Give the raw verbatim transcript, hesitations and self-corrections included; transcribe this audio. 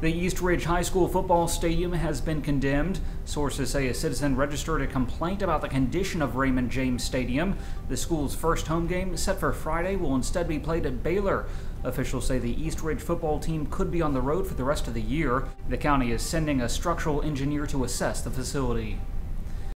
The East Ridge High School football stadium has been condemned. Sources say a citizen registered a complaint about the condition of Raymond James Stadium. The school's first home game, set for Friday, will instead be played at Baylor. Officials say the East Ridge football team could be on the road for the rest of the year. The county is sending a structural engineer to assess the facility.